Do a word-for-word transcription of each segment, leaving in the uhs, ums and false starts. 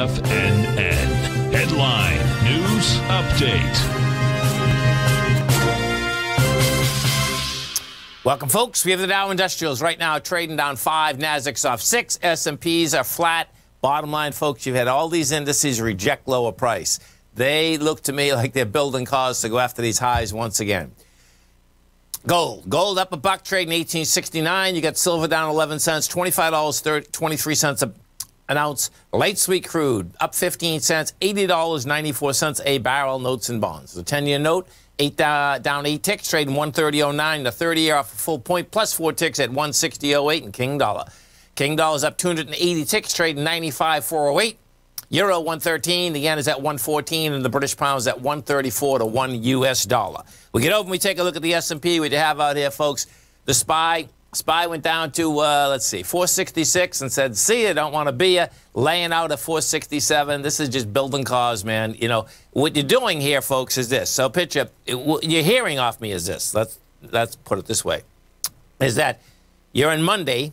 F N N. Headline News Update. Welcome, folks. We have the Dow Industrials right now trading down five, Nasdaq's off six, S and P's are flat. Bottom line, folks, you've had all these indices reject lower price. They look to me like they're building cars to go after these highs once again. Gold. Gold up a buck, trading eighteen sixty-nine. You got silver down eleven cents, twenty-five dollars and twenty-three cents a an ounce. Light sweet crude up fifteen cents, eighty dollars and ninety-four cents a barrel, notes and bonds. The ten-year note eight, uh, down eight ticks, trading one thirty oh nine. The thirty-year off a full point, plus four ticks at one sixty oh eight. And King Dollar. King Dollar's up two hundred eighty ticks, trading ninety-five four oh eight. Euro one thirteen, the yen is at one fourteen, and the British pound is at one thirty-four to one U S dollar. We get over and we take a look at the S and P. What you have out here, folks. The SPY, SPY went down to, uh, let's see, four sixty-six and said, see ya, don't want to be ya, laying out at four sixty-seven. This is just building cars, man. You know, what you're doing here, folks, is this. So picture, it, what you're hearing off me is this. Let's, let's put it this way, is that you're in Monday.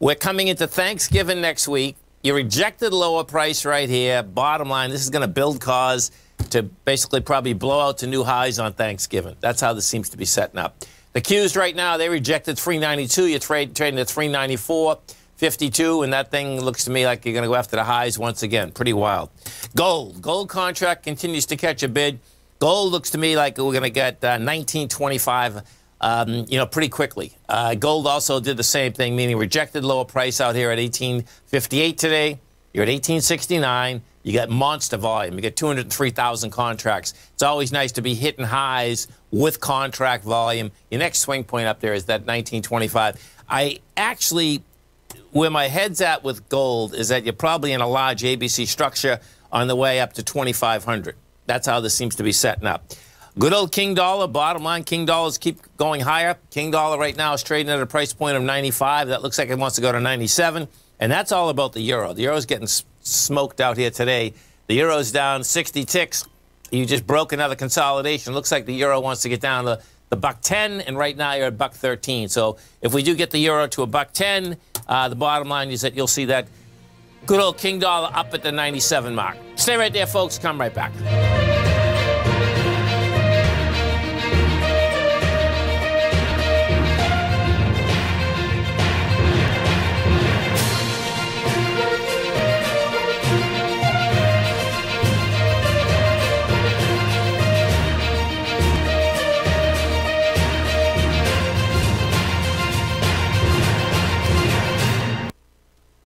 We're coming into Thanksgiving next week. You rejected lower price right here. Bottom line, this is going to build cause to basically probably blow out to new highs on Thanksgiving. That's how this seems to be setting up. The Qs right now, they rejected three ninety-two. You're trade, trading at three ninety-four fifty-two, and that thing looks to me like you're going to go after the highs once again. Pretty wild. Gold. Gold contract continues to catch a bid. Gold looks to me like we're going to get uh, nineteen twenty-five. Um, you know, pretty quickly. Uh, gold also did the same thing, meaning rejected lower price out here at eighteen fifty-eight today. You're at eighteen sixty-nine. You got monster volume. You got two hundred three thousand contracts. It's always nice to be hitting highs with contract volume. Your next swing point up there is that nineteen twenty-five. I actually, where my head's at with gold is that you're probably in a large A B C structure on the way up to twenty-five hundred. That's how this seems to be setting up. Good old King Dollar. Bottom line, King Dollars keep going higher. King Dollar right now is trading at a price point of ninety-five. That looks like it wants to go to ninety-seven. And that's all about the euro. The euro's getting smoked out here today. The euro's down sixty ticks. You just broke another consolidation. Looks like the euro wants to get down to the buck ten, and right now you're at buck thirteen. So if we do get the euro to a buck ten, uh, the bottom line is that you'll see that good old King Dollar up at the ninety-seven mark. Stay right there, folks. Come right back.